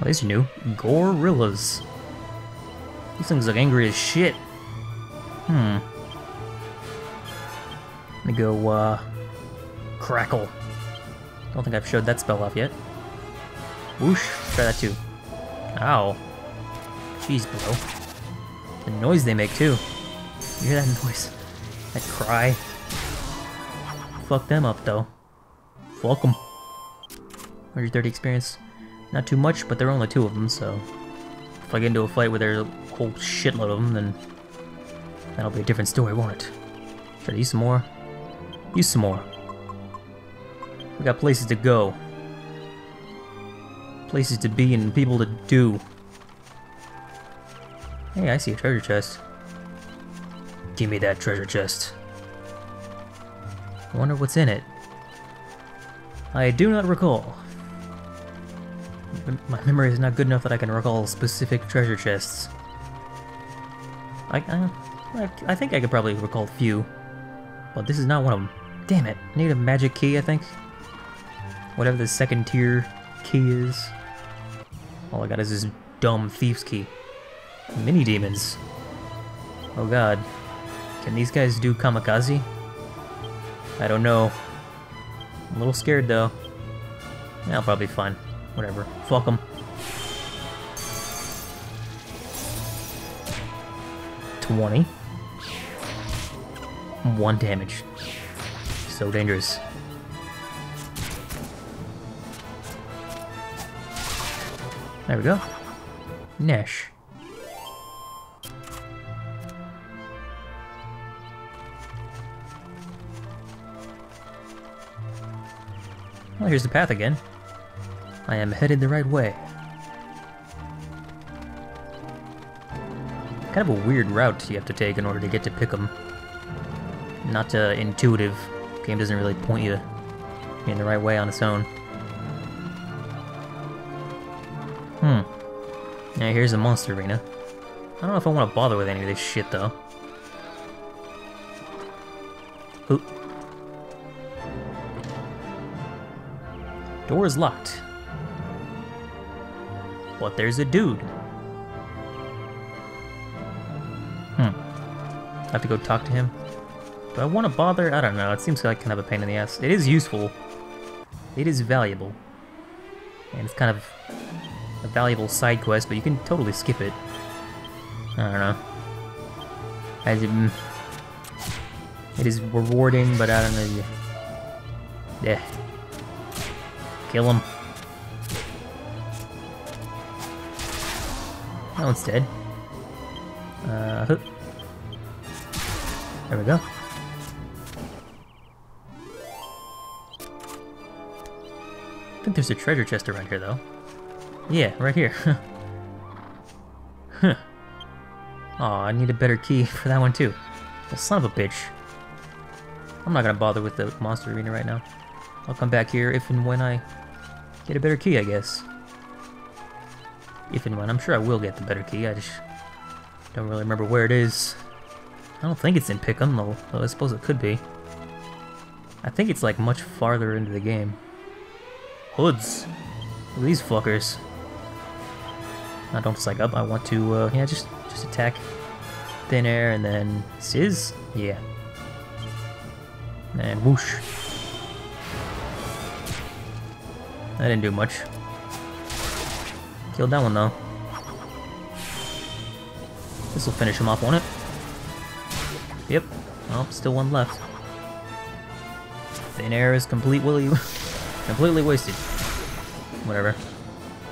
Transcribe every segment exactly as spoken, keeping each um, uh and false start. Oh, these are new. Gorillas. These things look angry as shit. Hmm. Let me go, uh... Crackle. Don't think I've showed that spell off yet. Whoosh. Try that too. Ow. Jeez, bro. The noise they make, too. You hear that noise? That cry? Fuck them up, though. Fuck them. one hundred thirty experience. Not too much, but there are only two of them, so... If I get into a fight where there's a whole shitload of them, then... That'll be a different story, won't it? Try to use some more. Use some more. We got places to go. Places to be and people to do. Hey, I see a treasure chest. Give me that treasure chest. I wonder what's in it. I do not recall. My memory is not good enough that I can recall specific treasure chests. I, I, I think I could probably recall a few. But this is not one of them. Damn it, I need a magic key, I think. Whatever the second tier key is. All I got is this dumb thief's key. Mini demons. Oh god. Can these guys do kamikaze? I don't know. I'm a little scared though. Yeah, I'll probably be fine. Whatever. Fuck them. twenty. one damage. So dangerous. There we go. Nash. Well, here's the path again. I am headed the right way. Kind of a weird route you have to take in order to get to Pickham. Not uh, intuitive. Game doesn't really point you in the right way on its own. Hmm. Now here's the monster arena. I don't know if I want to bother with any of this shit though. Oop. Door is locked. But there's a dude. Hmm. I have to go talk to him. Do I want to bother? I don't know. It seems like kind of a pain in the ass. It is useful. It is valuable. And it's kind of a valuable side quest, but you can totally skip it. I don't know. As it, it is rewarding, but I don't know. Yeah. Kill him. That one's dead. Uh, hoop. There we go. I think there's a treasure chest around here, though. Yeah, right here. Huh. Aw, I need a better key for that one, too. Well, son of a bitch. I'm not gonna bother with the monster arena right now. I'll come back here if and when I get a better key, I guess. If and when. I'm sure I will get the better key, I just don't really remember where it is. I don't think it's in Pickham, though I suppose it could be. I think it's like much farther into the game. Hoods! Look at these fuckers. I don't psych up, I want to, uh, yeah, just, just attack thin air and then sizz? Yeah. And whoosh. That didn't do much. Killed that one though. This'll finish him off, won't it? Yep. Oh, still one left. Thin air is complete willy completely wasted. Whatever.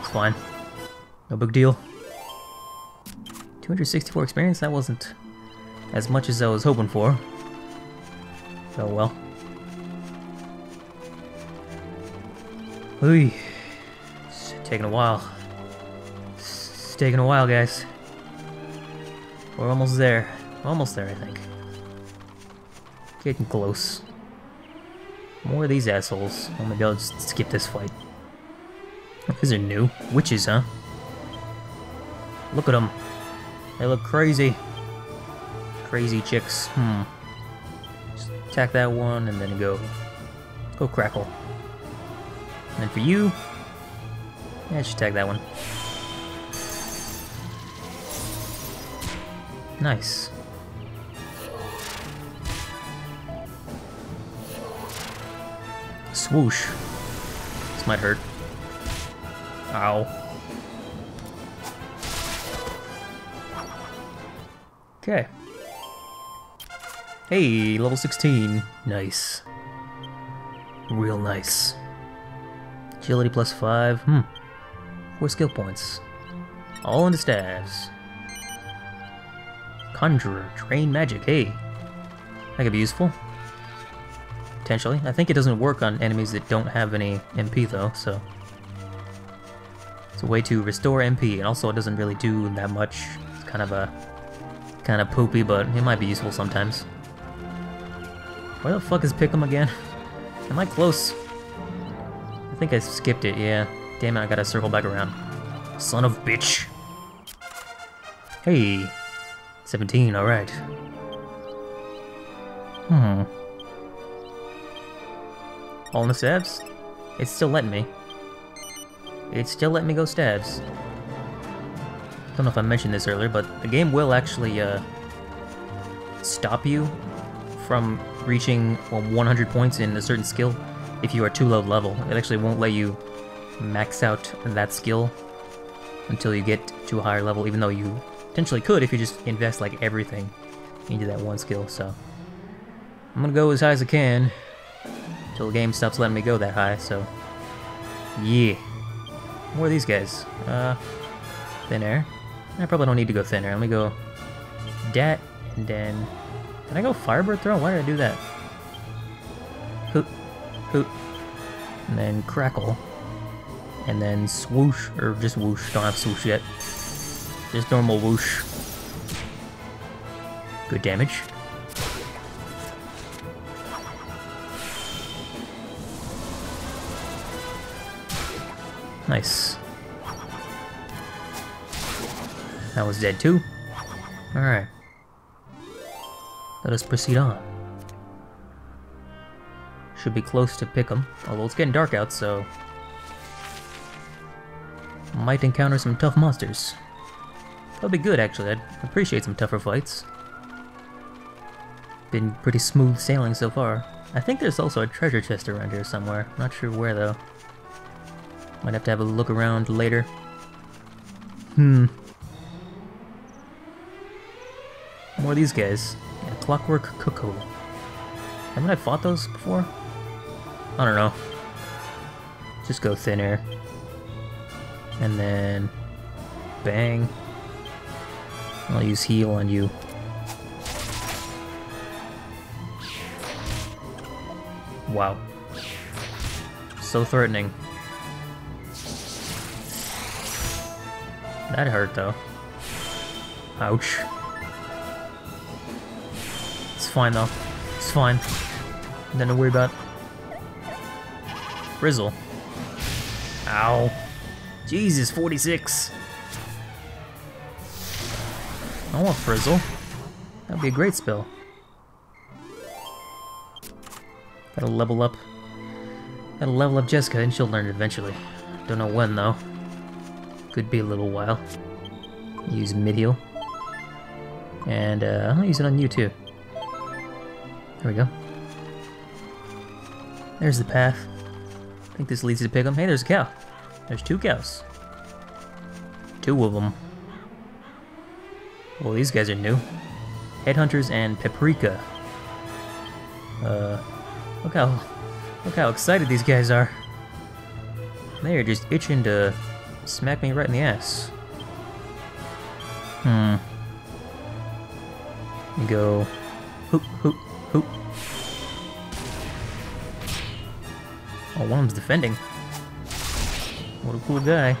It's fine. No big deal. two hundred sixty-four experience? That wasn't as much as I was hoping for. Oh well. Ooh, it's taking a while. It's taking a while, guys. We're almost there. Almost there, I think. Getting close. More of these assholes. Oh my god, let's skip this fight. These are new. Witches, huh? Look at them. They look crazy. Crazy chicks. Hmm. Just attack that one and then go. Go crackle. And for you, Yeah, I should tag that one. Nice. Swoosh. This might hurt. Ow. Okay. Hey, level sixteen. Nice. Real nice. Agility plus five. Hmm. Four skill points. All into staves. Conjurer. Train magic. Hey. That could be useful. Potentially. I think it doesn't work on enemies that don't have any M P though, so... it's a way to restore M P, and also it doesn't really do that much. It's kind of a... kind of poopy, but it might be useful sometimes. Where the fuck is Pickham again? Am I close? I think I skipped it, yeah. Damn it, I gotta circle back around. Son of bitch! Hey! seventeen, alright. Hmm. All in the stabs? It's still letting me. It's still letting me go stabs. Don't know if I mentioned this earlier, but the game will actually uh, stop you from reaching well, one hundred points in a certain skill if you are too low level. It actually won't let you max out that skill until you get to a higher level, even though you potentially could if you just invest like everything into that one skill. So I'm gonna go as high as I can until the game stops letting me go that high, so yeah. Where are these guys? Uh, thin air. I probably don't need to go thin air. Let me go dat, and then... can I go Firebird Throw? Why did I do that? Hoot. Hoot. And then Crackle. And then Swoosh, or just Whoosh. Don't have Swoosh yet. Just normal Whoosh. Good damage. Nice. That was dead too. Alright. Let us proceed on. Should be close to Pickham, although it's getting dark out, so... might encounter some tough monsters. That'll be good, actually. I'd appreciate some tougher fights. Been pretty smooth sailing so far. I think there's also a treasure chest around here somewhere. Not sure where, though. Might have to have a look around later. Hmm. More of these guys. Yeah, Clockwork Cuckoo. Haven't I fought those before? I don't know. Just go thin air. And then... bang. I'll use heal on you. Wow. So threatening. That hurt, though. Ouch. It's fine, though. It's fine. Nothing to worry about. Frizzle. Ow. Jesus, forty-six. I want Frizzle. That'd be a great spell. Gotta level up. Gotta level up Jessica, and she'll learn it eventually. Don't know when, though. Could be a little while. Use mid-heal. And uh, I'll use it on you too. There we go. There's the path. I think this leads to Pickham. Hey, there's a cow. There's two cows. Two of them. Well, these guys are new. Headhunters and Paprika. Uh, look how, look how excited these guys are. They are just itching to smack me right in the ass. Hmm. Go. Hoop, hoop, hoop. Oh, one of them's defending. What a cool guy.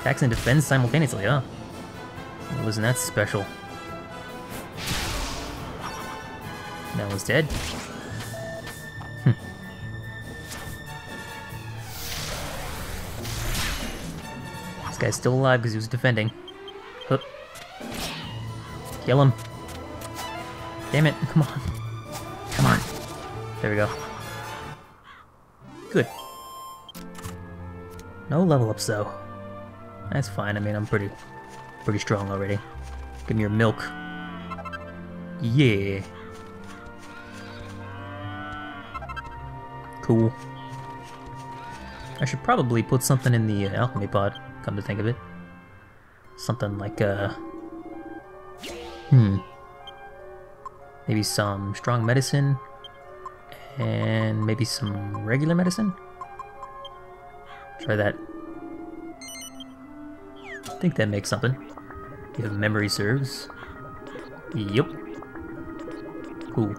Attacks and defends simultaneously, huh? Wasn't that special? That one's dead. This guy's still alive because he was defending. Hup. Kill him. Damn it, come on. Come on. There we go. Good. No level ups though. That's fine. I mean, I'm pretty, pretty strong already. Give me your milk. Yeah. Cool. I should probably put something in the uh, alchemy pod, come to think of it. Something like, uh... Hmm. Maybe some strong medicine, and maybe some regular medicine? Try that. I think that makes something. You have memory serves. Yep. Cool.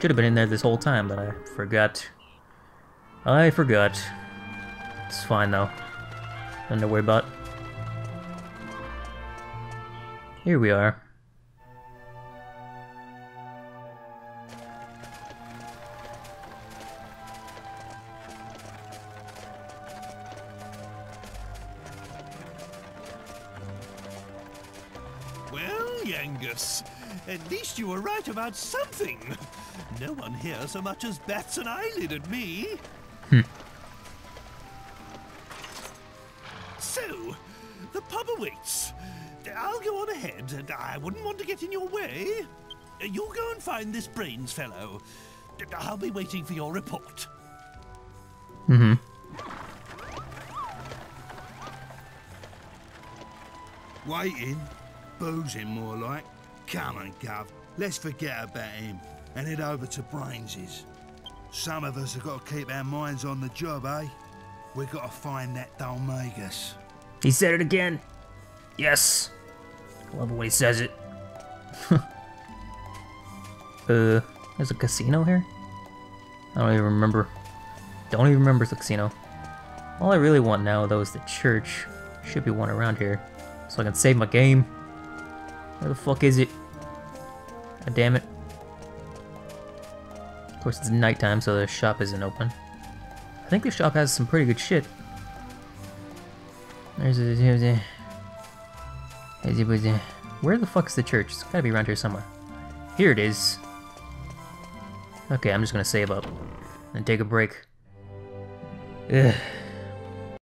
Should have been in there this whole time, but I forgot. I forgot. It's fine though. Nothing to worry about. Here we are. Yangus, at least you were right about something. No one here so much as bats an eyelid at me. Hmm. So, the pub awaits. I'll go on ahead, and I wouldn't want to get in your way. You go and find this Brains fellow. I'll be waiting for your report. Mm-hmm. Waiting? Boozing more like. Come on, Gov. Let's forget about him and head over to Brains's. Some of us have got to keep our minds on the job, eh? We've got to find that Dolmagus. He said it again. Yes. I love the way he says it. uh, there's a casino here? I don't even remember. Don't even remember the casino. All I really want now, though, is the church. Should be one around here. So I can save my game. Where the fuck is it? God damn it. Of course it's nighttime, so the shop isn't open. I think the shop has some pretty good shit. There's a... There's a, there's a, there's a where the fuck's the church? It's gotta be around here somewhere. Here it is. Okay, I'm just gonna save up. And take a break. Ugh.